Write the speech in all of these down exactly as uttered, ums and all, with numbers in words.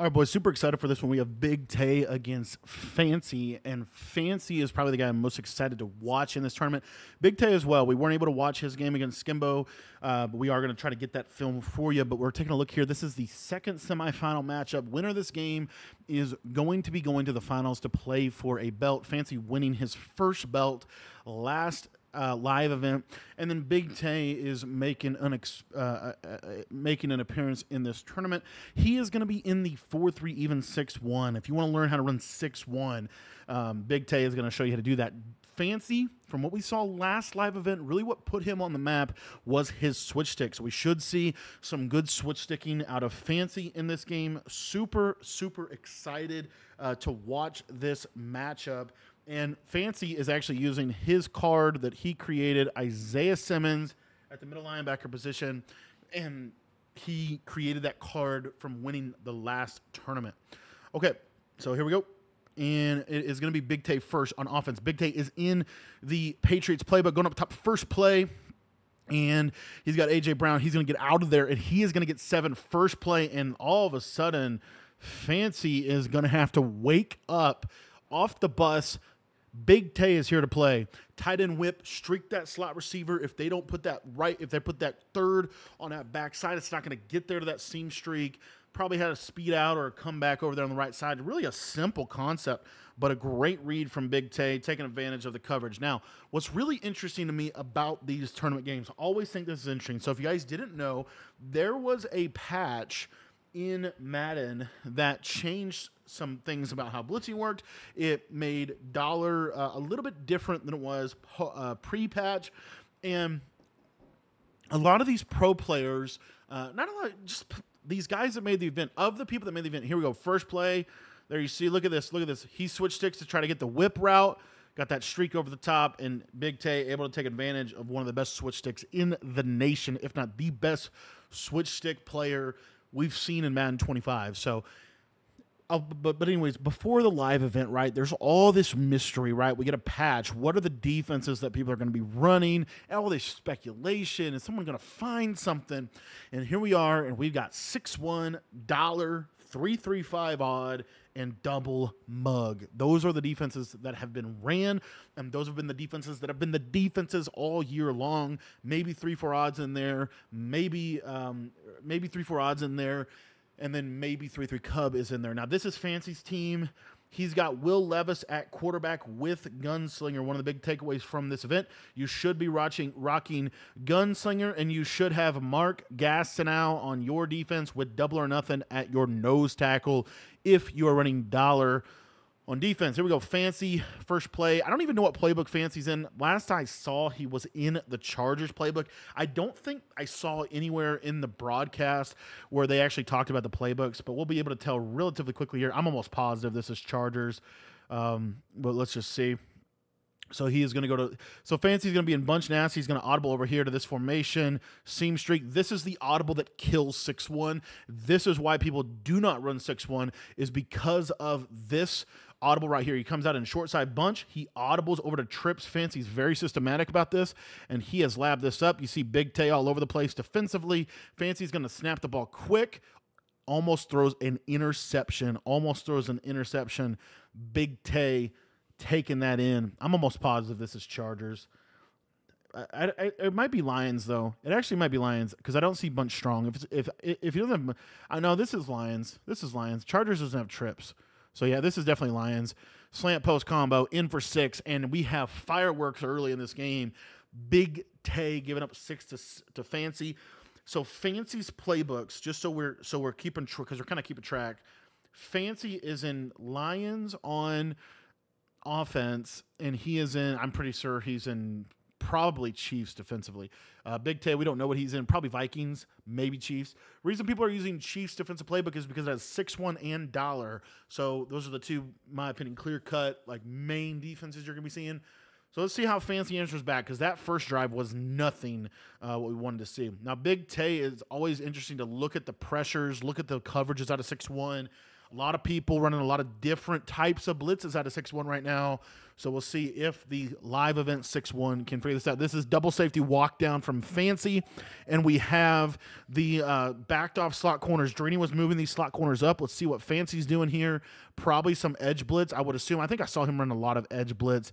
All right, boys, super excited for this one. We have Big Tay against Fancy, and Fancy is probably the guy I'm most excited to watch in this tournament. Big Tay as well. We weren't able to watch his game against Skimbo, uh, but we are going to try to get that film for you. But we're taking a look here. This is the second semifinal matchup. Winner of this game is going to be going to the finals to play for a belt. Fancy winning his first belt last Uh, live event, and then Big Tay is making an uh, uh, uh, making an appearance in this tournament. He is going to be in the four three even six one. If you want to learn how to run six one, um, Big Tay is going to show you how to do that. Fancy, from what we saw last live event, really what put him on the map was his switch stick. So we should see some good switch sticking out of Fancy in this game. Super, super excited uh, to watch this matchup. And Fancy is actually using his card that he created, Isaiah Simmons, at the middle linebacker position. And he created that card from winning the last tournament. Okay, so here we go. And it is going to be Big Tay first on offense. Big Tay is in the Patriots playbook, going up top first play. And he's got A J. Brown. He's going to get out of there, and he is going to get seven first play. And all of a sudden, Fancy is going to have to wake up off the bus. Big Tay is here to play. Tight end whip, streak that slot receiver. If they don't put that right, if they put that third on that backside, it's not going to get there to that seam streak. Probably had a speed out or a comeback over there on the right side. Really a simple concept, but a great read from Big Tay, taking advantage of the coverage. Now, what's really interesting to me about these tournament games, I always think this is interesting. So if you guys didn't know, there was a patch in Madden that changed some things about how blitzing worked. It made dollar uh, a little bit different than it was uh, pre-patch, and a lot of these pro players, uh, not a lot, just these guys that made the event, of the people that made the event. Here we go, first play. There you see, look at this, look at this. He switched sticks to try to get the whip route, got that streak over the top, and Big Tay able to take advantage of one of the best switch sticks in the nation, if not the best switch stick player we've seen in Madden twenty-five. So, I'll, but, but anyways, before the live event, right, there's all this mystery, right? We get a patch. What are the defenses that people are going to be running? And all this speculation. Is someone going to find something? And here we are, and we've got six one, dollar, three three five odd, and double mug. Those are the defenses that have been ran, and those have been the defenses that have been the defenses all year long. Maybe three four odds in there. Maybe, um, maybe three four odds in there. And then maybe three three Cub is in there. Now, this is Fancy's team. He's got Will Levis at quarterback with Gunslinger, one of the big takeaways from this event. You should be rocking, rocking Gunslinger, and you should have Mark Gastineau on your defense with double or nothing at your nose tackle if you are running dollar on defense. Here we go, Fancy, first play. I don't even know what playbook Fancy's in. Last I saw, he was in the Chargers playbook. I don't think I saw anywhere in the broadcast where they actually talked about the playbooks, but we'll be able to tell relatively quickly here. I'm almost positive this is Chargers, um, but let's just see. So he is going to go to – so Fancy's going to be in bunch nasty. He's going to audible over here to this formation, seam streak. This is the audible that kills six one. This is why people do not run six one, is because of this audible right here. He comes out in short side bunch. He audibles over to trips. Fancy's very systematic about this, and he has labbed this up. You see Big Tay all over the place defensively. Fancy's going to snap the ball quick. Almost throws an interception. Almost throws an interception. Big Tay taking that in. I'm almost positive this is Chargers. I, I, it might be Lions, though. It actually might be Lions, because I don't see bunch strong. If it's, if if you don't have, I know this is Lions. This is Lions. Chargers doesn't have trips. So yeah, this is definitely Lions. Slant post combo in for six, and we have fireworks early in this game. Big Tay giving up six to to Fancy. So Fancy's playbooks, just so we're so we're keeping track, because we're kind of keeping track. Fancy is in Lions on offense, and he is in, I'm pretty sure he's in probably Chiefs defensively. Uh, Big Tay, we don't know what he's in. Probably Vikings, maybe Chiefs. Reason people are using Chiefs defensive playbook is because it has six one and dollar. So those are the two, in my opinion, clear-cut, like, main defenses you're going to be seeing. So let's see how Fancy answers back, because that first drive was nothing uh, what we wanted to see. Now, Big Tay is always interesting to look at the pressures, look at the coverages out of six one. A lot of people running a lot of different types of blitzes out of six one right now. So we'll see if the live event six one can figure this out. This is double safety walk down from Fancy. And we have the uh, backed off slot corners. Drini was moving these slot corners up. Let's see what Fancy's doing here. Probably some edge blitz, I would assume. I think I saw him run a lot of edge blitz.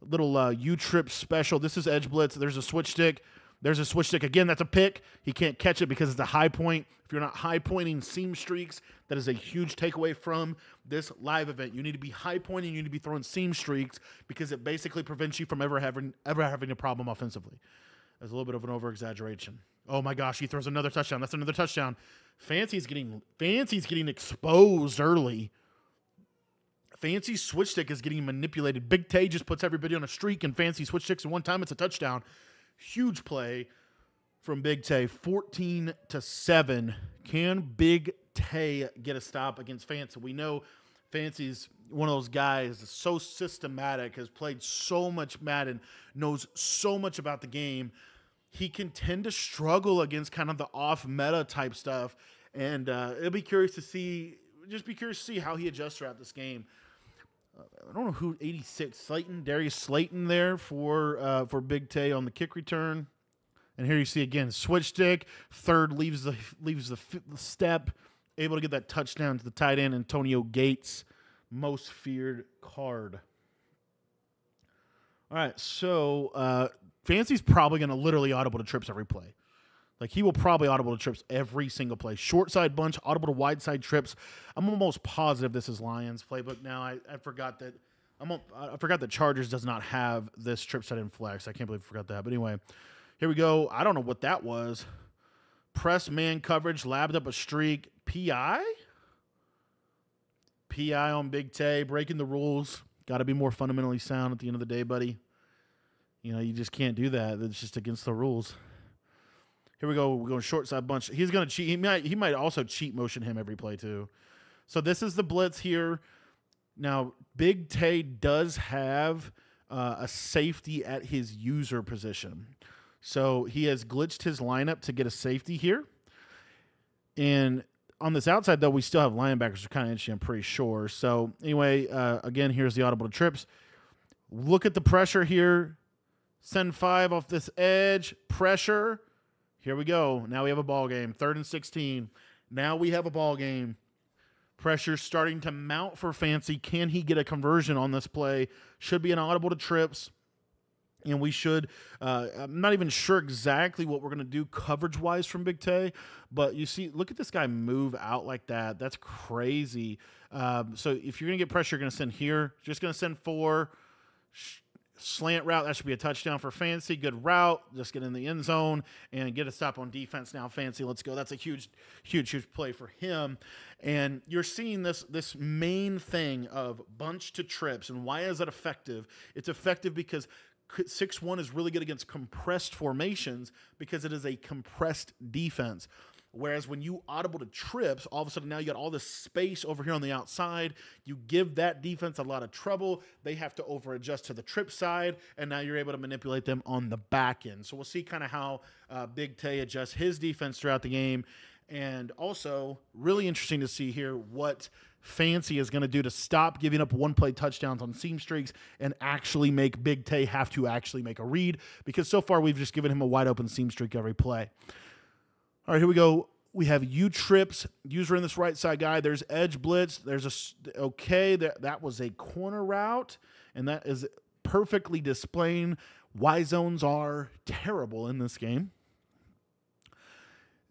Little uh, U-trip special. This is edge blitz. There's a switch stick. There's a switch stick. Again, that's a pick. He can't catch it because it's a high point. If you're not high pointing seam streaks, that is a huge takeaway from this live event. You need to be high pointing. You need to be throwing seam streaks because it basically prevents you from ever having ever having a problem offensively. That's a little bit of an over-exaggeration. Oh, my gosh. He throws another touchdown. That's another touchdown. Fancy's getting, Fancy's getting exposed early. Fancy switch stick is getting manipulated. Big Tay just puts everybody on a streak, and Fancy switch sticks, and one time it's a touchdown. Huge play from Big Tay, fourteen to seven. Can Big Tay get a stop against Fancy? We know Fancy's one of those guys that's so systematic, has played so much Madden, knows so much about the game. He can tend to struggle against kind of the off-meta type stuff, and uh, it'll be curious to see, just be curious to see how he adjusts throughout this game. I don't know who, eighty-six, Slayton, Darius Slayton there for uh, for Big Tay on the kick return. And here you see again, switch stick, third leaves the, leaves the step, able to get that touchdown to the tight end, Antonio Gates, most feared card. All right, so uh, Fancy's probably going to literally audible to trips every play. Like, he will probably audible to trips every single play. Short side bunch, audible to wide side trips. I'm almost positive this is Lions' playbook now. I, I forgot that I'm I forgot that Chargers does not have this trip set in flex. I can't believe I forgot that. But anyway, here we go. I don't know what that was. Press man coverage, labbed up a streak. P I? P I on Big Tay, breaking the rules. Got to be more fundamentally sound at the end of the day, buddy. You know, you just can't do that. It's just against the rules. Here we go. We're going short side bunch. He's going to cheat. He might, he might also cheat motion him every play, too. So this is the blitz here. Now, Big Tay does have uh, a safety at his user position. So he has glitched his lineup to get a safety here. And on this outside, though, we still have linebackers. We're kind of interesting, I'm pretty sure. So anyway, uh, again, here's the audible to trips. Look at the pressure here. Send five off this edge. Pressure. Here we go. Now we have a ball game. Third and sixteen. Now we have a ball game. Pressure starting to mount for Fancy. Can he get a conversion on this play? Should be an audible to trips. And we should, uh, I'm not even sure exactly what we're going to do coverage-wise from Big Tay. But you see, look at this guy move out like that. That's crazy. Um, so if you're going to get pressure, you're going to send here. Just going to send four. Sh Slant route, that should be a touchdown for Fancy. Good route. Just get in the end zone and get a stop on defense now, Fancy. Let's go. That's a huge, huge, huge play for him. And you're seeing this, this main thing of bunch to trips. And why is that effective? It's effective because six one is really good against compressed formations because it is a compressed defense. Whereas when you audible to trips, all of a sudden now you got all this space over here on the outside. You give that defense a lot of trouble. They have to over-adjust to the trip side, and now you're able to manipulate them on the back end. So we'll see kind of how uh, Big Tay adjusts his defense throughout the game. And also, really interesting to see here what Fancy is going to do to stop giving up one-play touchdowns on seam streaks and actually make Big Tay have to actually make a read, because so far we've just given him a wide-open seam streak every play. All right, here we go. We have U-trips, user in this right side guy. There's edge blitz. There's a, okay, that, that was a corner route, and that is perfectly displaying why zones are terrible in this game.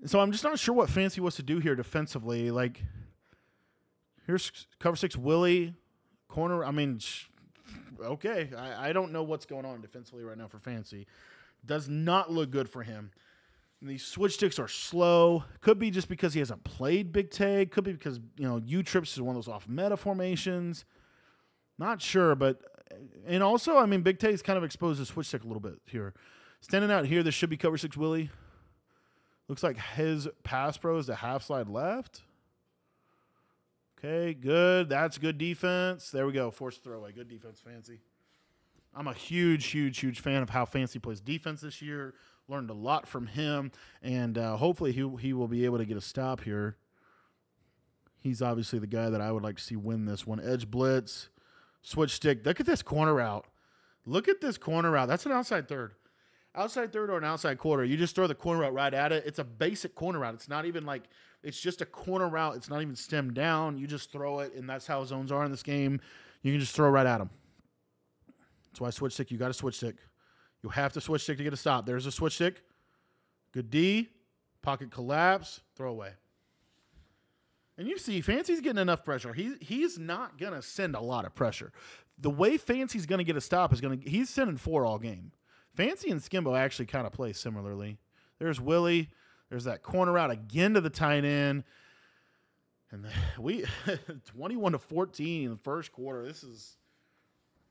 So I'm just not sure what Fancy was to do here defensively. Like, here's cover six, Willie, corner. I mean, okay, I, I don't know what's going on defensively right now for Fancy. Does not look good for him. And these switch sticks are slow. Could be just because he hasn't played Big Tay. Could be because, you know, U-trips is one of those off-meta formations. Not sure, but... And also, I mean, Big Tay's kind of exposed to switch stick a little bit here. Standing out here, this should be cover six Willie. Looks like his pass pro is the half slide left. Okay, good. That's good defense. There we go. Forced throwaway. Good defense, Fancy. I'm a huge, huge, huge fan of how Fancy plays defense this year. Learned a lot from him, and uh, hopefully he, he will be able to get a stop here. He's obviously the guy that I would like to see win this one. Edge blitz, switch stick. Look at this corner out. Look at this corner route. That's an outside third. Outside third or an outside quarter. You just throw the corner route right at it. It's a basic corner route. It's not even like, it's just a corner route. It's not even stemmed down. You just throw it, and that's how zones are in this game. You can just throw right at them. That's why switch stick, you got to switch stick. You have to switch stick to get a stop. There's a switch stick. Good D. Pocket collapse. Throw away. And you see, Fancy's getting enough pressure. He, he's not going to send a lot of pressure. The way Fancy's going to get a stop is going to – he's sending four all game. Fancy and Skimbo actually kind of play similarly. There's Willie. There's that corner out again to the tight end. And the, we – twenty-one to fourteen in the first quarter. This is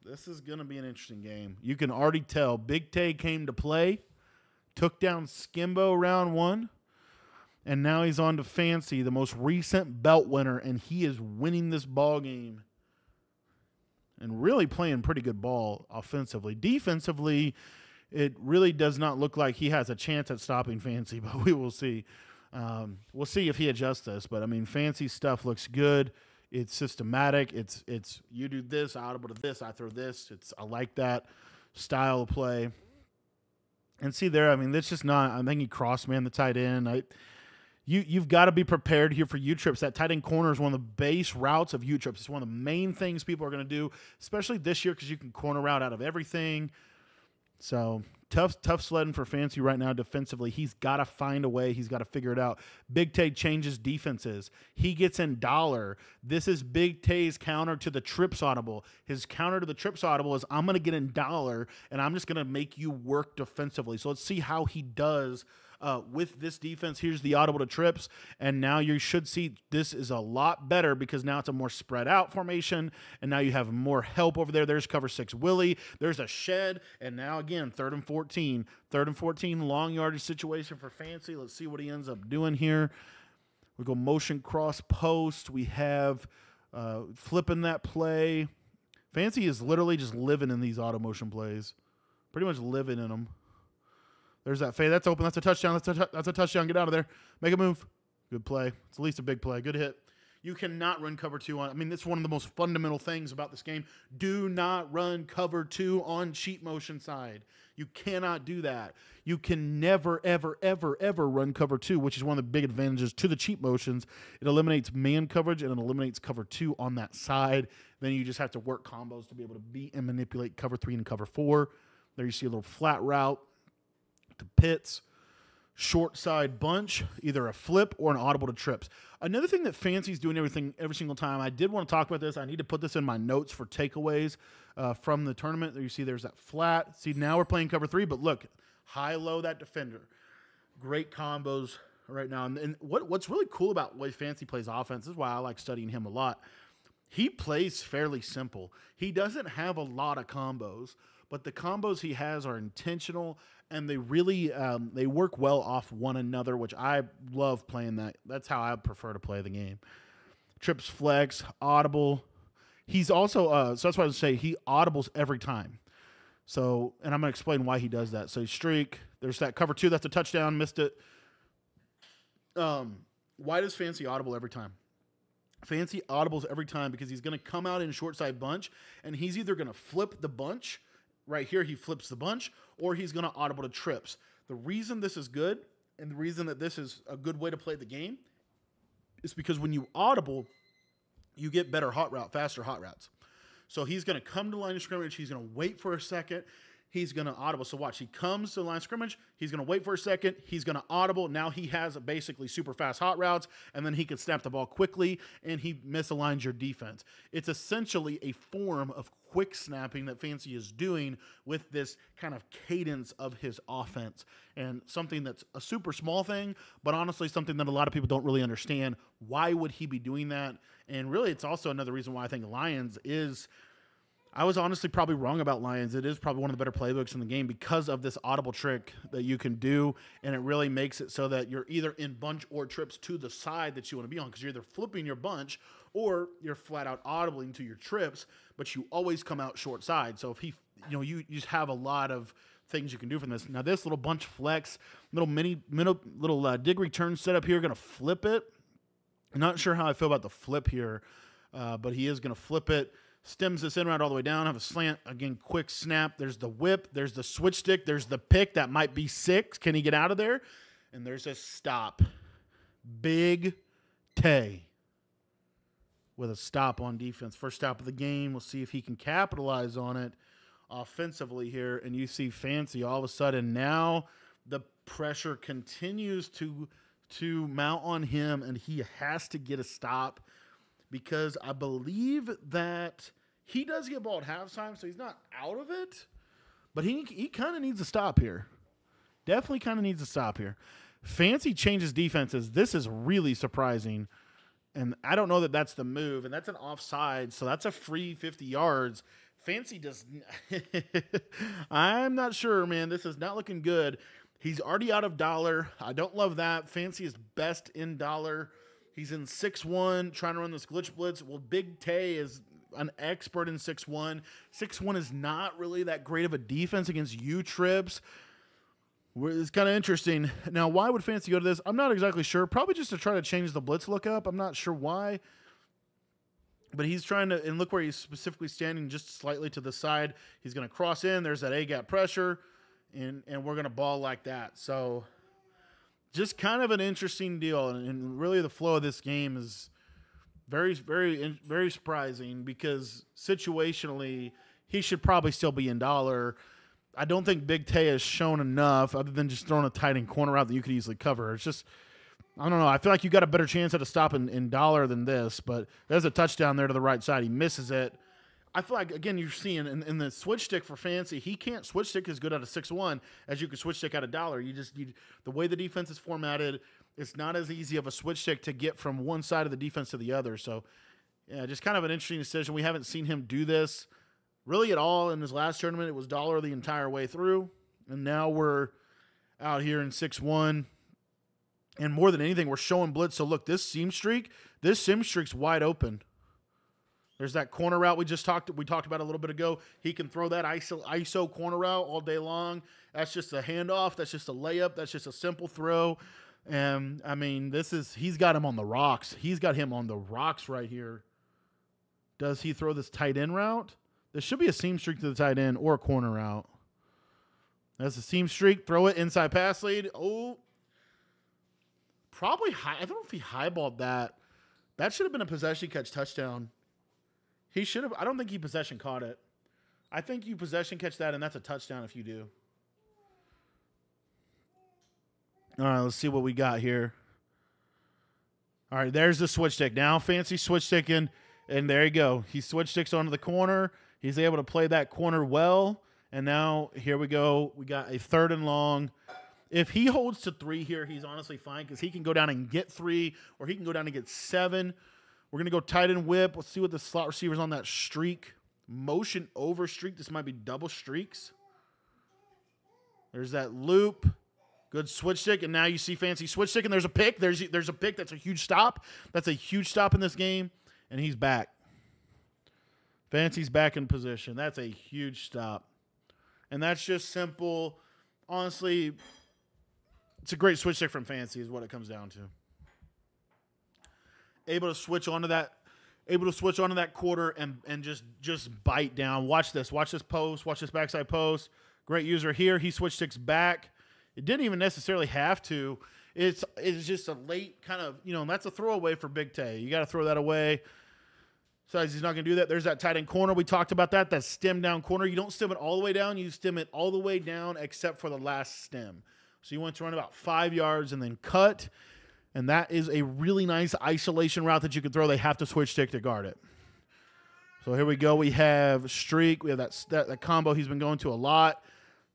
this is going to be an interesting game. You can already tell. Big Tay came to play, took down Skimbo round one. And now he's on to Fancy, the most recent belt winner, and he is winning this ball game and really playing pretty good ball offensively. Defensively, it really does not look like he has a chance at stopping Fancy, but we will see. Um, we'll see if he adjusts this. But, I mean, Fancy stuff looks good. It's systematic. It's, it's you do this, I audible to this, I throw this. It's I like that style of play. And see there, I mean, that's just not – I think he cross-manned the tight end. I – You, you've got to be prepared here for U-trips. That tight end corner is one of the base routes of U-trips. It's one of the main things people are going to do, especially this year because you can corner route out of everything. So tough, tough sledding for Fancy right now defensively. He's got to find a way. He's got to figure it out. Big Tay changes defenses. He gets in dollar. This is Big Tay's counter to the trips audible. His counter to the trips audible is I'm going to get in dollar, and I'm just going to make you work defensively. So let's see how he does Uh, with this defense. Here's the audible to trips, and now you should see this is a lot better because now it's a more spread out formation, and now you have more help over there. There's cover six Willie. There's a shed, and now again, third and fourteen. Third and fourteen, long yardage situation for Fancy. Let's see what he ends up doing here. We go motion cross post. We have uh, flipping that play. Fancy is literally just living in these auto motion plays, pretty much living in them. There's that fade. That's open. That's a touchdown. That's a, that's a touchdown. Get out of there. Make a move. Good play. It's at least a big play. Good hit. You cannot run cover two on. I mean, that's one of the most fundamental things about this game. Do not run cover two on cheat motion side. You cannot do that. You can never, ever, ever, ever run cover two, which is one of the big advantages to the cheat motions. It eliminates man coverage and it eliminates cover two on that side. Then you just have to work combos to be able to beat and manipulate cover three and cover four. There you see a little flat route to Pitts, short side bunch, either a flip or an audible to trips. Another thing that Fancy's doing everything every single time, I did want to talk about this. I need to put this in my notes for takeaways uh, from the tournament. There you see there's that flat. See, now we're playing cover three, but look, high-low that defender. Great combos right now. And, and what, what's really cool about the way Fancy plays offense, this is why I like studying him a lot. He plays fairly simple. He doesn't have a lot of combos, but the combos he has are intentional, and they really um, they work well off one another, which I love playing that. That's how I prefer to play the game. Trips flex, audible. He's also, uh, so that's why I would say he audibles every time. So, and I'm going to explain why he does that. So streak, there's that cover two. That's a touchdown, missed it. Um, why does Fancy audible every time? Fancy audibles every time because he's going to come out in short side bunch, and he's either going to flip the bunch. Right here, he flips the bunch, or he's going to audible to trips. The reason this is good and the reason that this is a good way to play the game is because when you audible, you get better hot route, faster hot routes. So he's going to come to line of scrimmage. He's going to wait for a second. He's going to audible. So watch, he comes to the line of scrimmage. He's going to wait for a second. He's going to audible. Now he has basically super fast hot routes, and then he can snap the ball quickly, and he misaligns your defense. It's essentially a form of quick snapping that Fancy is doing with this kind of cadence of his offense, and something that's a super small thing, but honestly something that a lot of people don't really understand. Why would he be doing that? And really it's also another reason why I think Lions is – I was honestly probably wrong about Lions. It is probably one of the better playbooks in the game because of this audible trick that you can do, and it really makes it so that you're either in bunch or trips to the side that you want to be on because you're either flipping your bunch or you're flat out audibling to your trips, but you always come out short side. So if he, you know, you, you just have a lot of things you can do from this. Now this little bunch flex, little mini, little, little uh, dig return setup here, going to flip it. I'm not sure how I feel about the flip here, uh, but he is going to flip it. Stems this in route all the way down. Have a slant. Again, quick snap. There's the whip. There's the switch stick. There's the pick. That might be six. Can he get out of there? And there's a stop. Big Tay with a stop on defense. First stop of the game. We'll see if he can capitalize on it offensively here. And you see Fancy all of a sudden now the pressure continues to to mount on him, and he has to get a stop because I believe that he does get ball at halftime, so he's not out of it, but he, he kind of needs a stop here. Definitely kind of needs a stop here. Fancy changes defenses. This is really surprising, and I don't know that that's the move, and that's an offside, so that's a free fifty yards. Fancy does – I'm not sure, man. This is not looking good. He's already out of dollar. I don't love that. Fancy is best in dollar. He's in six one, trying to run this glitch blitz. Well, Big Tay is an expert in six one. six one is not really that great of a defense against U-trips. It's kind of interesting. Now, why would Fancy go to this? I'm not exactly sure. Probably just to try to change the blitz lookup. I'm not sure why. But he's trying to, and look where he's specifically standing, just slightly to the side. He's going to cross in. There's that A-gap pressure, and, and we're going to ball like that. So just kind of an interesting deal. And, and really the flow of this game is very, very, very surprising because situationally he should probably still be in dollar. I don't think Big Tay has shown enough other than just throwing a tight end corner out that you could easily cover. It's just – I don't know. I feel like you got a better chance at a stop in, in dollar than this, but there's a touchdown there to the right side. He misses it. I feel like, again, you're seeing in, in the switch stick for Fancy, he can't switch stick as good out of six one as you can switch stick out of dollar. You just you, the way the defense is formatted, it's not as easy of a switch stick to get from one side of the defense to the other. So, yeah, just kind of an interesting decision. We haven't seen him do this really at all in his last tournament. It was dollar the entire way through, and now we're out here in six one. And more than anything, we're showing blitz. So, look, this seam streak, this seam streak's wide open. There's that corner route we just talked we talked about a little bit ago. He can throw that I S O, I S O corner route all day long. That's just a handoff. That's just a layup. That's just a simple throw. And, I mean, this is – he's got him on the rocks. He's got him on the rocks right here. Does he throw this tight end route? There should be a seam streak to the tight end or a corner route. That's a seam streak. Throw it inside pass lead. Oh. Probably high. I don't know if he highballed that. That should have been a possession catch touchdown. He should have. I don't think he possession caught it. I think you possession catch that, and that's a touchdown if you do. All right, let's see what we got here. All right, there's the switch stick. Now Fancy switch sticking, and there you go. He switch sticks onto the corner. He's able to play that corner well, and now here we go. We got a third and long. If he holds to three here, he's honestly fine because he can go down and get three, or he can go down and get seven. We're going to go tight end whip. Let's see what the slot receiver's on that streak. Motion over streak. This might be double streaks. There's that loop. Good switch stick, and now you see Fancy switch stick, and there's a pick. There's, there's a pick. That's a huge stop. That's a huge stop in this game, and he's back. Fancy's back in position. That's a huge stop, and that's just simple. Honestly, it's a great switch stick from Fancy is what it comes down to. Able to switch onto that, able to switch onto that quarter and and just just bite down. Watch this. Watch this post. Watch this backside post. Great user here. He switch sticks back. It didn't even necessarily have to. It's it's just a late kind of, you know, that's a throwaway for Big Tay. You got to throw that away. Besides, he's not going to do that. There's that tight end corner. We talked about that. That stem down corner. You don't stem it all the way down. You stem it all the way down except for the last stem. So you want to run about five yards and then cut. And that is a really nice isolation route that you can throw. They have to switch stick to guard it. So here we go. We have streak. We have that, that, that combo he's been going to a lot.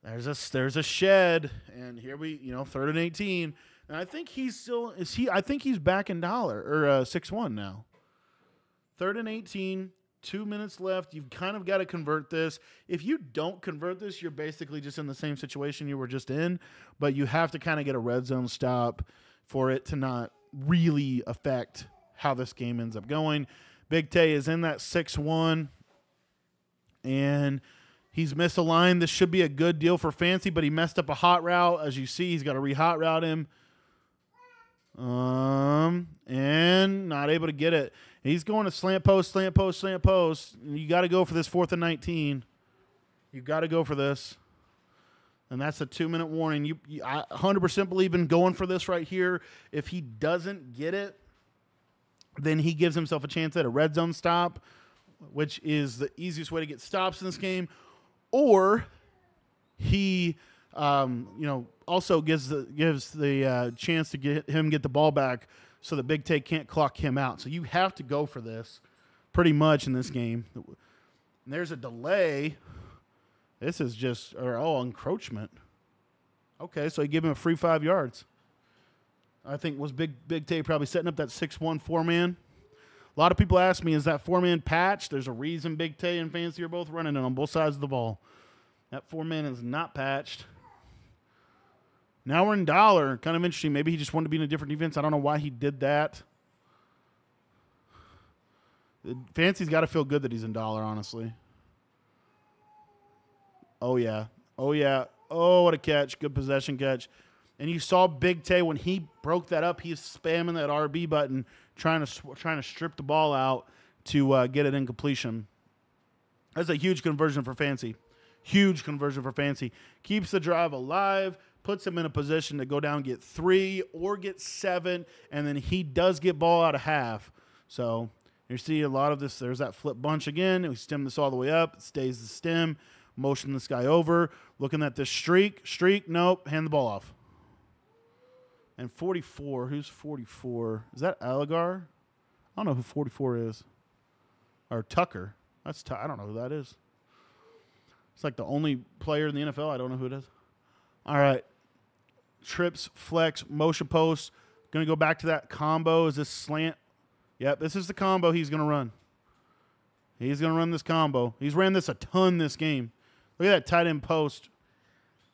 There's a, there's a shed. And here we, you know, third and eighteen. And I think he's still, is he, I think he's back in dollar or uh, six one now. Third and eighteen, two minutes left. You've kind of got to convert this. If you don't convert this, you're basically just in the same situation you were just in, but you have to kind of get a red zone stop for it to not really affect how this game ends up going. Big Tay is in that six one, and he's misaligned. This should be a good deal for Fancy, but he messed up a hot route. As you see, he's got to re-hot route him. Um, and not able to get it. He's going to slant post, slant post, slant post. You got to go for this fourth and nineteen. You got to go for this. And that's a two-minute warning. You, you, I one hundred percent believe in going for this right here. If he doesn't get it, then he gives himself a chance at a red zone stop, which is the easiest way to get stops in this game. Or he, um, you know, also gives the, gives the uh, chance to get him get the ball back so that Big Tay can't clock him out. So you have to go for this pretty much in this game. And there's a delay. This is just, or oh, encroachment. Okay, so he gave him a free five yards. I think was Big Big Tay probably setting up that six one four-man. A lot of people ask me, is that four-man patched? There's a reason Big Tay and Fancy are both running it on both sides of the ball. That four-man is not patched. Now we're in dollar. Kind of interesting. Maybe he just wanted to be in a different defense. I don't know why he did that. Fancy's got to feel good that he's in dollar, honestly. Oh, yeah. Oh, yeah. Oh, what a catch. Good possession catch. And you saw Big Tay, when he broke that up, he's spamming that R B button, trying to trying to strip the ball out to uh, get it in completion. That's a huge conversion for Fancy. Huge conversion for Fancy. Keeps the drive alive, puts him in a position to go down and get three or get seven, and then he does get ball out of half. So you see a lot of this. There's that flip bunch again. We stem this all the way up. It stays the stem. Motion this guy over, looking at this streak. Streak, nope, hand the ball off. And forty-four, who's forty-four? Is that Alligar? I don't know who forty-four is. Or Tucker. That's I don't know who that is. It's like the only player in the N F L. I don't know who it is. All right. Trips, flex, motion post. Going to go back to that combo. Is this slant? Yep, this is the combo he's going to run. He's going to run this combo. He's ran this a ton this game. Look at that tight end post.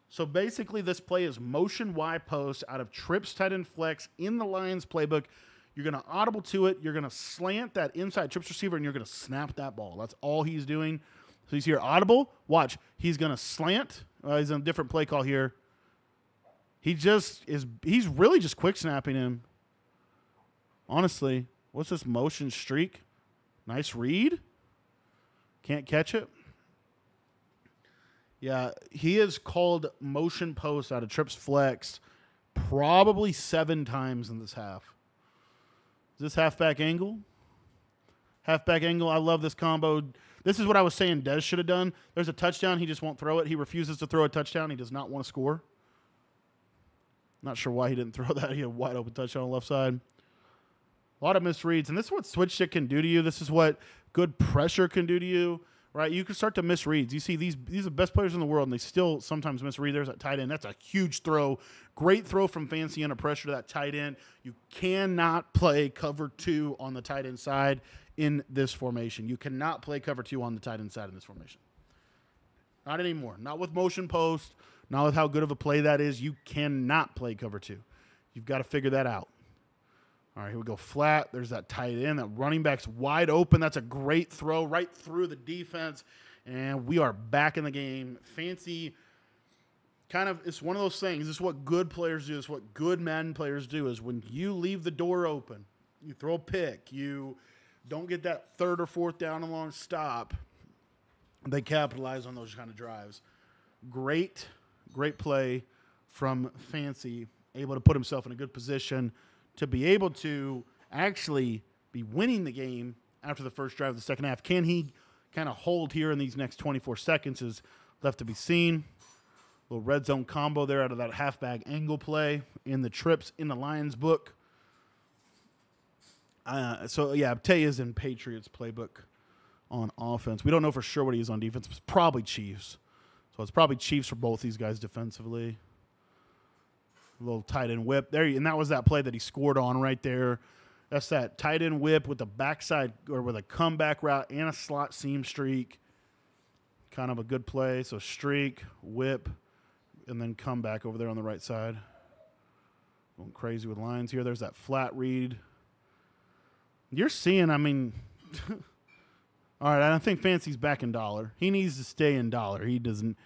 So basically this play is motion Y post out of trips tight end flex in the Lions playbook. You're going to audible to it. You're going to slant that inside trips receiver, and you're going to snap that ball. That's all he's doing. So he's here audible. Watch. He's going to slant. Uh, he's on a different play call here. He just is – he's really just quick snapping him. Honestly, what's this motion streak? Nice read. Can't catch it. Yeah, he is called motion post out of trips flexed probably seven times in this half. Is this halfback angle? Halfback angle, I love this combo. This is what I was saying Dez should have done. There's a touchdown. He just won't throw it. He refuses to throw a touchdown. He does not want to score. Not sure why he didn't throw that. He had a wide open touchdown on the left side. A lot of misreads, and this is what switch shit can do to you. This is what good pressure can do to you. Right, you can start to misreads. You see, these these are the best players in the world, and they still sometimes misread. There's that tight end. That's a huge throw. Great throw from Fancy under pressure to that tight end. You cannot play cover two on the tight end side in this formation. You cannot play cover two on the tight end side in this formation. Not anymore. Not with motion post, not with how good of a play that is. You cannot play cover two. You've got to figure that out. All right, here we go flat. There's that tight end. That running back's wide open. That's a great throw right through the defense. And we are back in the game. Fancy kind of – it's one of those things. This is what good players do. This is what good Madden players do is when you leave the door open, you throw a pick, you don't get that third or fourth down and long stop, they capitalize on those kind of drives. Great, great play from Fancy, able to put himself in a good position to be able to actually be winning the game after the first drive of the second half. Can he kind of hold here in these next twenty-four seconds is left to be seen. A little red zone combo there out of that halfback angle play in the trips in the Lions book. Uh, so, yeah, Tay is in Patriots playbook on offense. We don't know for sure what he is on defense. It's probably Chiefs. So it's probably Chiefs for both these guys defensively. A little tight end whip there, and that was that play that he scored on right there. That's that tight end whip with the backside or with a comeback route and a slot seam streak. Kind of a good play. So streak, whip, and then comeback over there on the right side. Going crazy with lines here. There's that flat read. You're seeing, I mean, all right, I think Fancy's back in dollar. He needs to stay in dollar. He doesn't.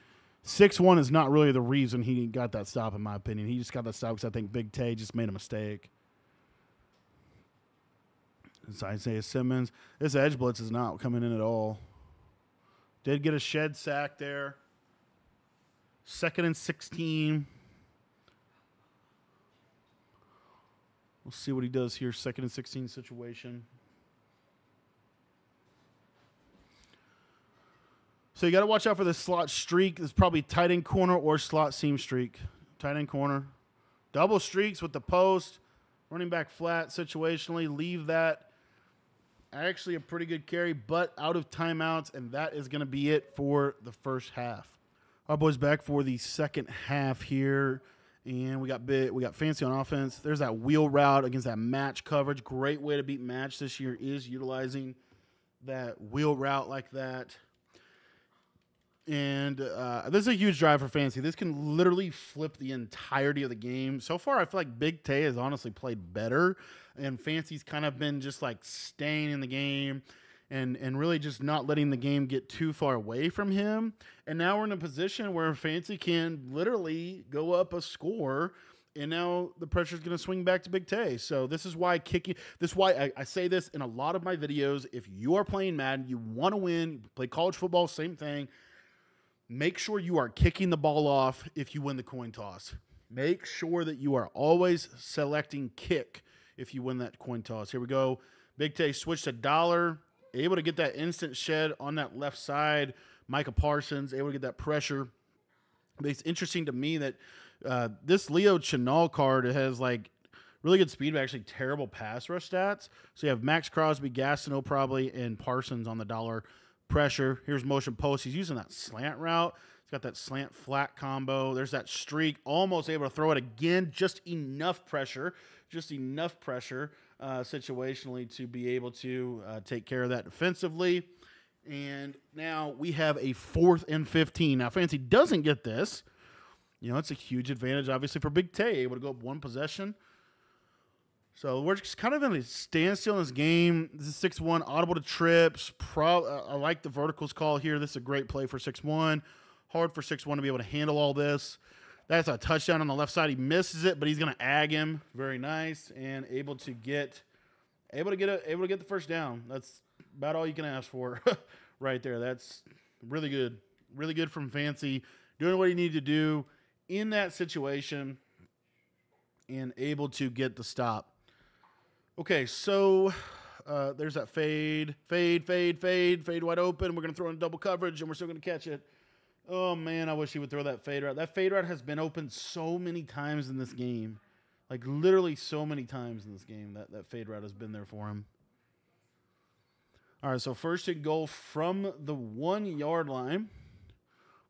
six one is not really the reason he got that stop, in my opinion. He just got that stop because I think Big Tay just made a mistake. It's Isaiah Simmons. This edge blitz is not coming in at all. Did get a shed sack there. Second and sixteen. We'll see what he does here. Second and sixteen situation. So you got to watch out for this slot streak. It's probably tight end corner or slot seam streak. Tight end corner. Double streaks with the post. Running back flat situationally. Leave that. Actually a pretty good carry, but out of timeouts, and that is going to be it for the first half. Our boys back for the second half here, and we got bit, we got Fancy on offense. There's that wheel route against that match coverage. Great way to beat match this year is utilizing that wheel route like that. And uh, this is a huge drive for Fancy. This can literally flip the entirety of the game. So far, I feel like Big Tay has honestly played better, and Fancy's kind of been just like staying in the game and, and really just not letting the game get too far away from him. And now we're in a position where Fancy can literally go up a score, and now the pressure is going to swing back to Big Tay. So this is why kicking. This is why I, I say this in a lot of my videos. If you are playing Madden, you want to win, play college football, same thing. Make sure you are kicking the ball off if you win the coin toss. Make sure that you are always selecting kick if you win that coin toss. Here we go. Big Tay switched a dollar. Able to get that instant shed on that left side. Micah Parsons able to get that pressure. But it's interesting to me that uh, this Leo Chenal card has like really good speed, but actually terrible pass rush stats. So you have Max Crosby, Gastineau probably, and Parsons on the dollar. Pressure. Here's motion post. He's using that slant route. He's got that slant flat combo. There's that streak. Almost able to throw it again. Just enough pressure. Just enough pressure uh, situationally to be able to uh, take care of that defensively. And now we have a fourth and fifteen. Now, Fancy doesn't get this. You know, it's a huge advantage, obviously, for Big Tay. Able to go up one possession. So we're just kind of in a standstill in this game. This is six one, audible to trips. Pro, uh, I like the verticals call here. This is a great play for six one. Hard for six one to be able to handle all this. That's a touchdown on the left side. He misses it, but he's going to ag him. Very nice, and able to get able to get a, able to get the first down. That's about all you can ask for right there. That's really good. Really good from Fancy. Doing what he needed to do in that situation and able to get the stop. Okay, so uh, there's that fade, fade, fade, fade, fade wide open. We're going to throw in double coverage, and we're still going to catch it. Oh, man, I wish he would throw that fade route. That fade route has been open so many times in this game, like literally so many times in this game that, that fade route has been there for him. All right, so first and goal from the one-yard line.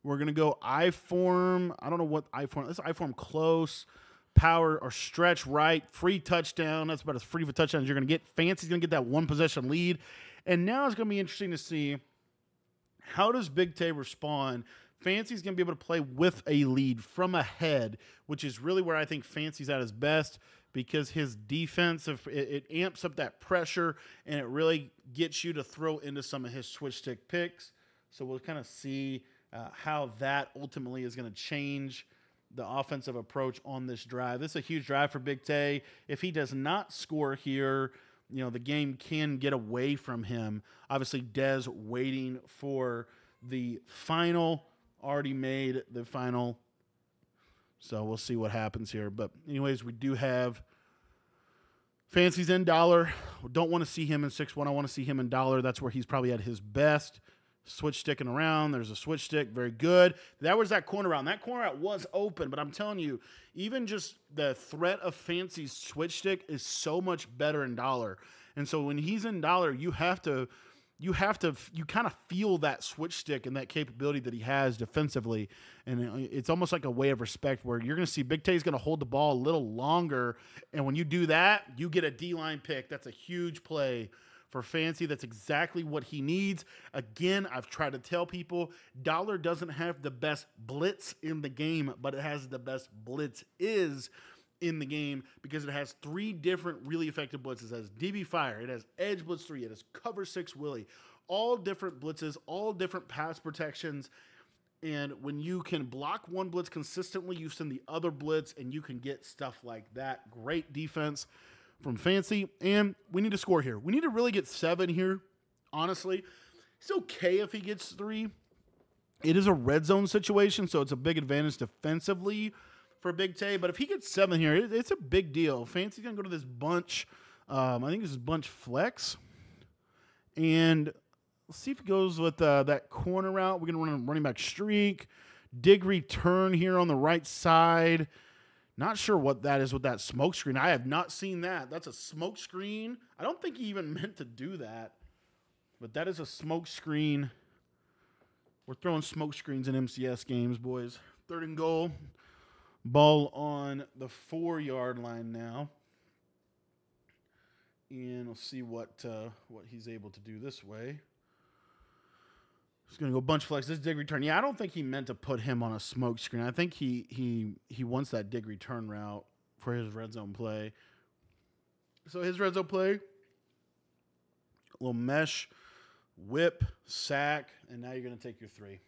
We're going to go I-form. I don't know what I-form. This is I-form close. Power or stretch right, free touchdown. That's about as free of a touchdown as you're going to get. Fancy's going to get that one possession lead. And now it's going to be interesting to see how does Big Tay respond. Fancy's going to be able to play with a lead from ahead, which is really where I think Fancy's at his best because his defense, it, it amps up that pressure, and it really gets you to throw into some of his switch stick picks. So we'll kind of see uh, how that ultimately is going to change the offensive approach on this drive. This is a huge drive for Big Tay. If he does not score here, you know, the game can get away from him. Obviously, Dez waiting for the final. Already made the final. So we'll see what happens here. But anyways, we do have Fancy's in dollar. Don't want to see him in six one. I want to see him in dollar. That's where he's probably at his best. Switch sticking around. There's a switch stick. Very good. That was that corner route. And that corner route was open, but I'm telling you, even just the threat of Fancy's switch stick is so much better in dollar. And so when he's in dollar, you have to, you have to, you kind of feel that switch stick and that capability that he has defensively. And it's almost like a way of respect where you're going to see Big Tay's going to hold the ball a little longer. And when you do that, you get a D-line pick. That's a huge play for Fancy. That's exactly what he needs. Again, I've tried to tell people, dollar doesn't have the best blitz in the game, but it has the best blitz is in the game because it has three different really effective blitzes. It has D B Fire. It has Edge Blitz three. It has Cover six Willie. All different blitzes, all different pass protections. And when you can block one blitz consistently, you send the other blitz, and you can get stuff like that. Great defense from Fancy. And we need to score here. We need to really get seven here, honestly. It's okay if he gets three. It is a red zone situation, so it's a big advantage defensively for Big Tay. But if he gets seven here, it, it's a big deal. Fancy's going to go to this bunch. Um, I think this is bunch flex. And let's see if he goes with uh, that corner route. We're going to run a running back streak. Dig return here on the right side. Not sure what that is with that smoke screen. I have not seen that. That's a smoke screen. I don't think he even meant to do that. But that is a smoke screen. We're throwing smoke screens in M C S games, boys. Third and goal. Ball on the four-yard line now. And we'll see what uh, what he's able to do this way. He's going to go bunch flex. This dig return. Yeah, I don't think he meant to put him on a smoke screen. I think he he he wants that dig return route for his red zone play. So his red zone play... little mesh, whip, sack, and now you're going to take your three.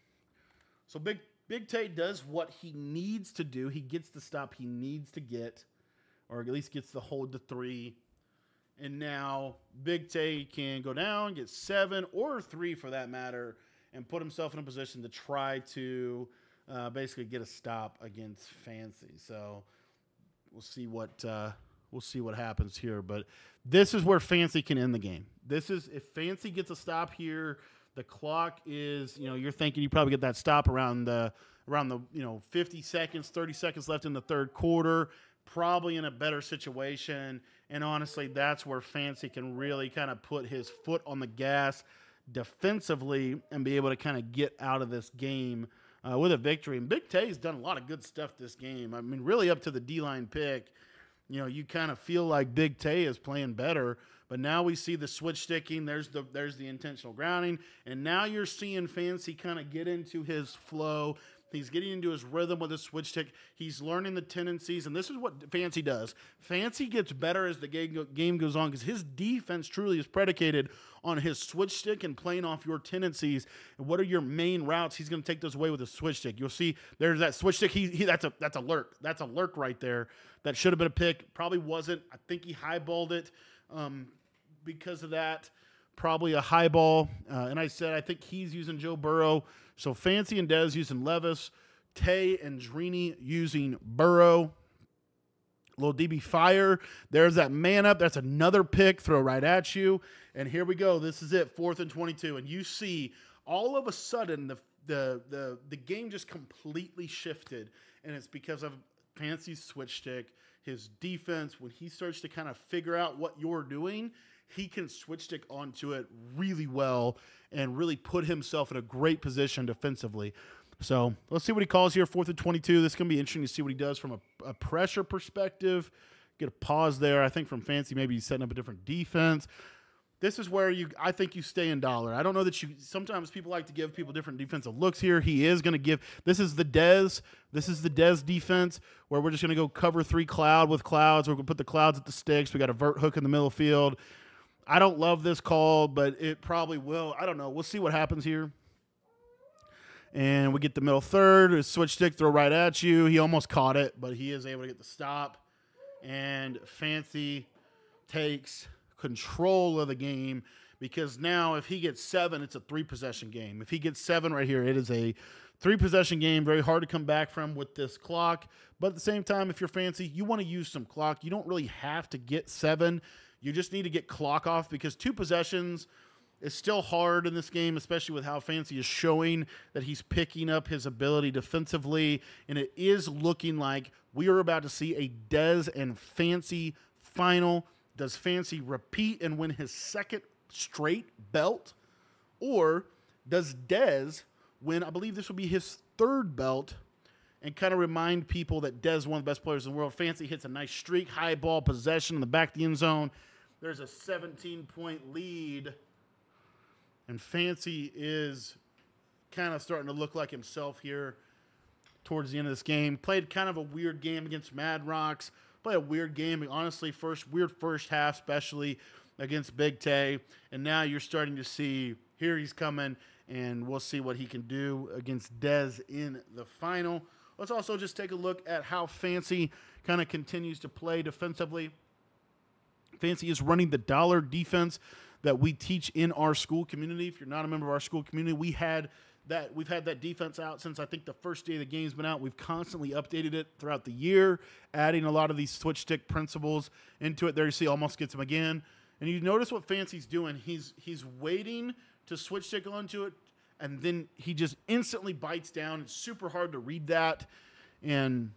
So Big Big Tay does what he needs to do. He gets the stop he needs to get, or at least gets the hold to three. And now Big Tay can go down, get seven or three for that matter, and put himself in a position to try to uh, basically get a stop against Fancy. So we'll see what uh, we'll see what happens here, but this is where Fancy can end the game. This is if Fancy gets a stop here, the clock is, you know, you're thinking you probably get that stop around the around the, you know, fifty seconds, thirty seconds left in the third quarter, probably in a better situation. And honestly, that's where Fancy can really kind of put his foot on the gas defensively and be able to kind of get out of this game uh, with a victory. And Big Tay's done a lot of good stuff this game. I mean, really up to the D-line pick. You know, you kind of feel like Big Tay is playing better, but now we see the switch sticking. There's the there's the intentional grounding, and now you're seeing Fancy kind of get into his flow. He's getting into his rhythm with his switch stick. He's learning the tendencies, and this is what Fancy does. Fancy gets better as the game, game goes on because his defense truly is predicated on his switch stick and playing off your tendencies. And what are your main routes he's going to take those away with a switch stick? You'll see there's that switch stick. He, he that's a that's a lurk. That's a lurk right there. That should have been a pick. Probably wasn't. I think he highballed it um, because of that. Probably a high ball. Uh, and I said I think he's using Joe Burrow. So Fancy and Dez using Levis. Tay and Drini using Burrow. Little D B fire. There's that man up. That's another pick. Throw right at you. And here we go. This is it. fourth and twenty-two. And you see all of a sudden the the the, the game just completely shifted. And it's because of Fancy's switch stick, his defense. When he starts to kind of figure out what you're doing, he can switch stick onto it really well and really put himself in a great position defensively. So let's see what he calls here, fourth and twenty-two. This is going to be interesting to see what he does from a, a pressure perspective. Get a pause there. I think from Fancy, maybe he's setting up a different defense. This is where you, I think you stay in dollar. I don't know that you, sometimes people like to give people different defensive looks here. He is going to give, this is the Dez, this is the Dez defense where we're just going to go cover three cloud with clouds. We're going to put the clouds at the sticks. We got a vert hook in the middle of the field. I don't love this call, but it probably will. I don't know. We'll see what happens here. And we get the middle third. Switch stick, throw right at you. He almost caught it, but he is able to get the stop. And Fancy takes control of the game because now if he gets seven, it's a three-possession game. If he gets seven right here, it is a three-possession game. Very hard to come back from with this clock. But at the same time, if you're Fancy, you want to use some clock. You don't really have to get seven. You just need to get clock off because two possessions is still hard in this game, especially with how Fancy is showing that he's picking up his ability defensively. And it is looking like we are about to see a Dez and Fancy final. Does Fancy repeat and win his second straight belt? Or does Dez win, I believe this will be his third belt, and kind of remind people that Dez is one of the best players in the world. Fancy hits a nice streak, high ball possession in the back of the end zone. There's a seventeen-point lead, and Fancy is kind of starting to look like himself here towards the end of this game. Played kind of a weird game against Mad Rocks. Played a weird game, honestly, first weird first half, especially against Big Tay. And now you're starting to see here he's coming, and we'll see what he can do against Dez in the final. Let's also just take a look at how Fancy kind of continues to play defensively. Fancy is running the dollar defense that we teach in our school community. If you're not a member of our school community, we had that, we've had that defense out since I think the first day the game's been out. We've constantly updated it throughout the year, adding a lot of these switch stick principles into it. There you see, almost gets him again. And you notice what Fancy's doing. He's, he's waiting to switch stick onto it, and then he just instantly bites down. It's super hard to read that. And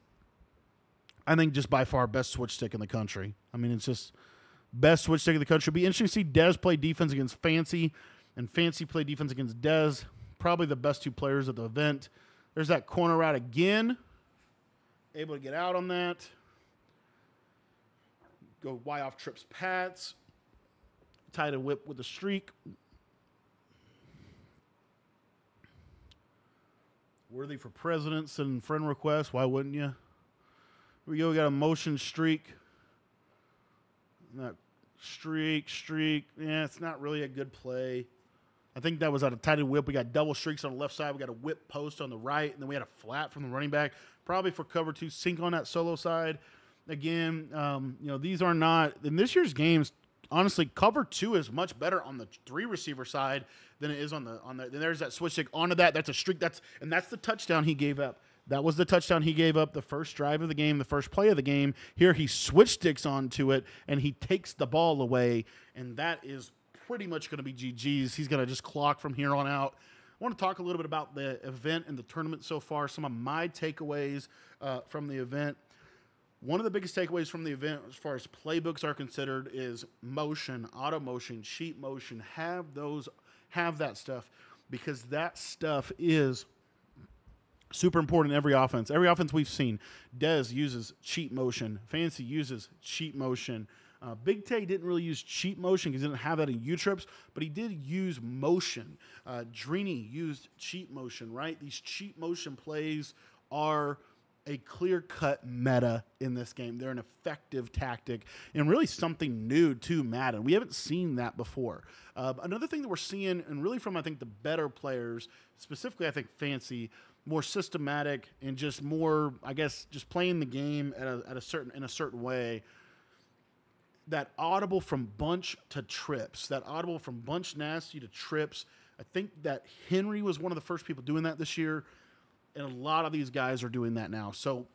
I think just by far best switch stick in the country. I mean, it's just best switch stick in the country. It'll be interesting to see Dez play defense against Fancy, and Fancy play defense against Dez. Probably the best two players at the event. There's that corner route again. Able to get out on that. Go wide off trips Pats. Tied a whip with a streak. Worthy for presidents and friend requests. Why wouldn't you? Here we go. We got a motion streak. That streak, streak. Yeah, it's not really a good play. I think that was out of tight end whip. We got double streaks on the left side. We got a whip post on the right. And then we had a flat from the running back. Probably for cover two. Sink on that solo side. Again, um, you know, these are not – in this year's games – honestly, cover two is much better on the three receiver side than it is on the on the. Then there's that switch stick onto that. That's a streak. That's and that's the touchdown he gave up. That was the touchdown he gave up. The first drive of the game, the first play of the game. Here he switch sticks onto it and he takes the ball away. And that is pretty much going to be G G's. He's going to just clock from here on out. I want to talk a little bit about the event and the tournament so far. Some of my takeaways uh, from the event. One of the biggest takeaways from the event as far as playbooks are considered is motion, auto motion, sheet motion. Have those, have that stuff, because that stuff is super important in every offense. Every offense we've seen, Dez uses cheat motion. Fancy uses cheat motion. Uh, Big Tay didn't really use cheat motion because he didn't have that in U-trips, but he did use motion. Uh, Drini used cheat motion, right? These cheat motion plays are a clear-cut meta in this game. They're an effective tactic and really something new to Madden. We haven't seen that before. Uh, another thing that we're seeing, and really from, I think, the better players, specifically, I think, Fancy, more systematic and just more, I guess, just playing the game at a, at a certain in a certain way. That audible from bunch to trips, that audible from bunch nasty to trips. I think that Henry was one of the first people doing that this year. And a lot of these guys are doing that now. So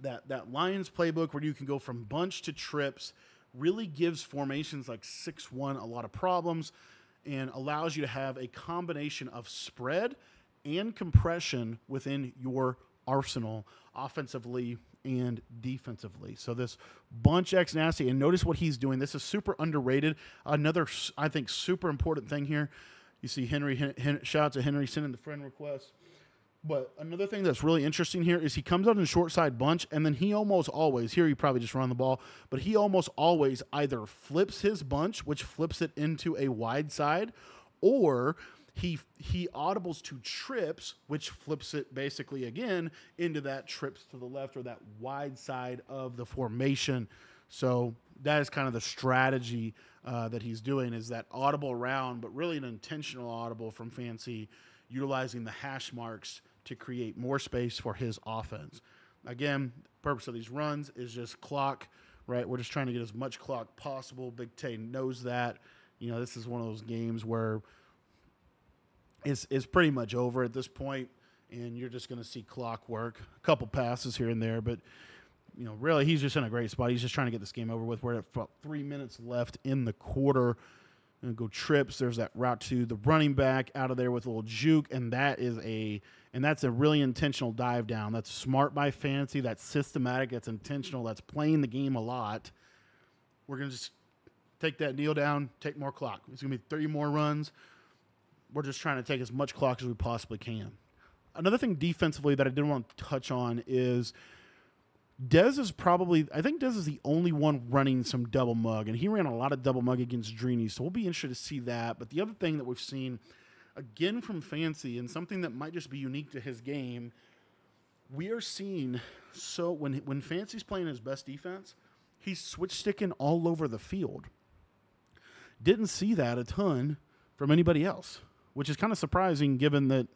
that, that Lions playbook where you can go from bunch to trips really gives formations like six one a lot of problems and allows you to have a combination of spread and compression within your arsenal offensively and defensively. So this bunch X nasty, and notice what he's doing. This is super underrated. Another, I think, super important thing here. You see Henry, Hen Hen shots at Henry sending the friend request. But another thing that's really interesting here is he comes out in short side bunch, and then he almost always, here he probably just ran the ball, but he almost always either flips his bunch, which flips it into a wide side, or he he audibles to trips, which flips it basically again into that trips to the left or that wide side of the formation. So that is kind of the strategy uh, that he's doing, is that audible round, but really an intentional audible from Fancy, utilizing the hash marks to create more space for his offense. Again, purpose of these runs is just clock, right? We're just trying to get as much clock possible. Big Tay knows that. You know, this is one of those games where it's, it's pretty much over at this point, and you're just going to see clock work. A couple passes here and there, but, you know, really he's just in a great spot. He's just trying to get this game over with. We're at about three minutes left in the quarter. And go trips. There's that route to the running back out of there with a little juke, and that is a and that's a really intentional dive down. That's smart by Fancy. That's systematic. That's intentional. That's playing the game a lot. We're gonna just take that kneel down, take more clock. It's gonna be three more runs. We're just trying to take as much clock as we possibly can. Another thing defensively that I didn't want to touch on is Dez is probably, I think Dez is the only one running some double mug, and he ran a lot of double mug against Drini, so we'll be interested to see that. But the other thing that we've seen, again from Fancy, and something that might just be unique to his game, we are seeing, so when, when Fancy's playing his best defense, he's switch-sticking all over the field. Didn't see that a ton from anybody else, which is kind of surprising given that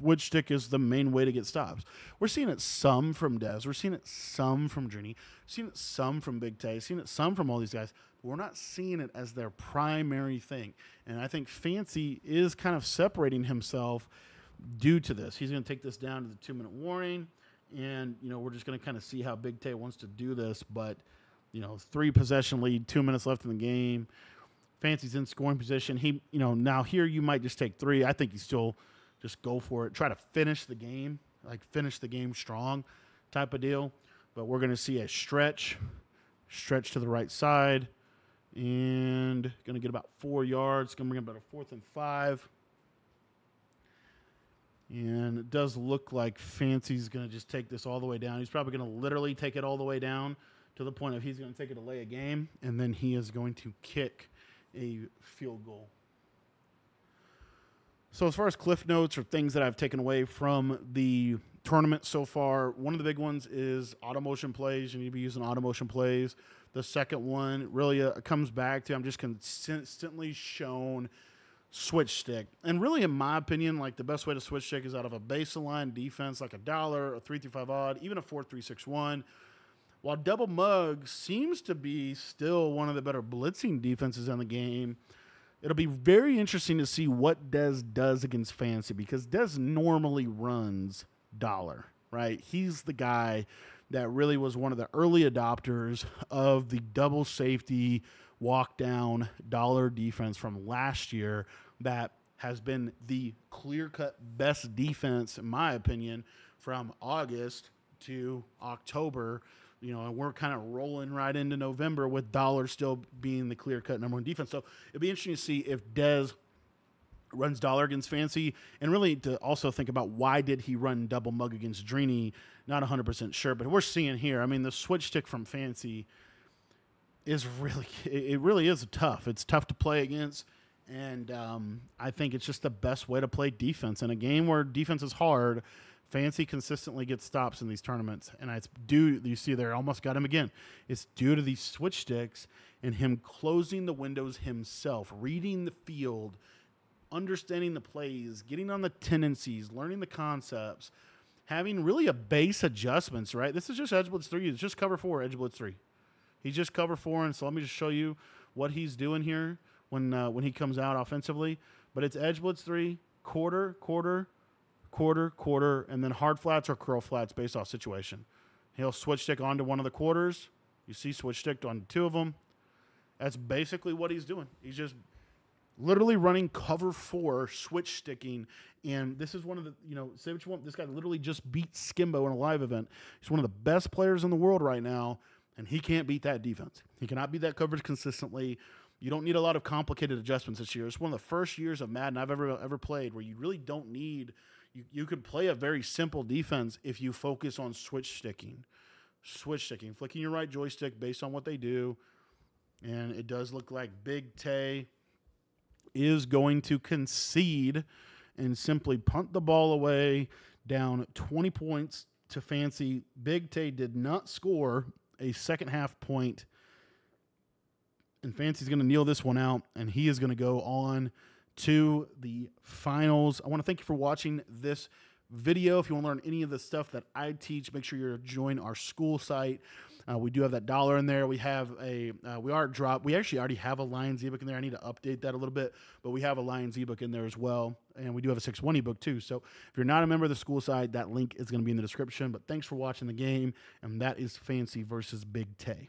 Wood stick is the main way to get stops. We're seeing it some from Dez. We're seeing it some from Drini. Seeing it some from Big Tay. Seeing it some from all these guys. But we're not seeing it as their primary thing. And I think Fancy is kind of separating himself due to this. He's going to take this down to the two-minute warning. And, you know, we're just going to kind of see how Big Tay wants to do this. But, you know, three possession lead, two minutes left in the game. Fancy's in scoring position. He, you know, now here you might just take three. I think he's still – just go for it. Try to finish the game, like finish the game strong type of deal. But we're going to see a stretch, stretch to the right side, and going to get about four yards. Going to bring about a fourth and five. And it does look like Fancy's going to just take this all the way down. He's probably going to literally take it all the way down to the point of he's going to take it to lay a game, and then he is going to kick a field goal. So as far as cliff notes or things that I've taken away from the tournament so far, one of the big ones is auto motion plays. You need to be using auto motion plays. The second one really uh, comes back to I'm just consistently shown switch stick. And really, in my opinion, like the best way to switch stick is out of a baseline defense like a dollar, a three three five odd, even a four three six one. While double mug seems to be still one of the better blitzing defenses in the game, it'll be very interesting to see what Dez does against Fancy, because Dez normally runs dollar, right? He's the guy that really was one of the early adopters of the double safety walk down dollar defense from last year that has been the clear-cut best defense, in my opinion, from August to October. You know, and we're kind of rolling right into November with dollar still being the clear-cut number one defense. So it'd be interesting to see if Dez runs dollar against Fancy, and really to also think about why did he run double mug against Drini. Not one hundred percent sure, but we're seeing here. I mean, the switch stick from Fancy is really it really is tough. It's tough to play against, and um, I think it's just the best way to play defense in a game where defense is hard. Fancy consistently gets stops in these tournaments, and it's due, you see there, almost got him again. It's due to these switch sticks and him closing the windows himself, reading the field, understanding the plays, getting on the tendencies, learning the concepts, having really a base adjustments, right? This is just edge blitz three. It's just cover four, edge blitz three. He's just cover four, and so let me just show you what he's doing here when, uh, when he comes out offensively. But it's edge blitz three, quarter, quarter, quarter, quarter, and then hard flats or curl flats based off situation. He'll switch stick onto one of the quarters. You see switch stick on two of them. That's basically what he's doing. He's just literally running cover four, switch sticking, and this is one of the, you know, say what you want, this guy literally just beat Skimbo in a live event. He's one of the best players in the world right now, and he can't beat that defense. He cannot beat that coverage consistently. You don't need a lot of complicated adjustments this year. It's one of the first years of Madden I've ever, ever played where you really don't need – You, you can play a very simple defense if you focus on switch sticking. Switch sticking. Flicking your right joystick based on what they do. And it does look like Big Tay is going to concede and simply punt the ball away down twenty points to Fancy. Big Tay did not score a second half point. And Fancy's going to kneel this one out, and he is going to go on to the finals. I want to thank you for watching this video. If you want to learn any of the stuff that I teach, make sure you join our school site. Uh, we do have that dollar in there. We have a, uh, we are drop. We actually already have a Lions ebook in there. I need to update that a little bit, but we have a Lions ebook in there as well. And we do have a six one ebook too. So if you're not a member of the school site, that link is going to be in the description. But thanks for watching the game. And that is Fancy versus Big Tay.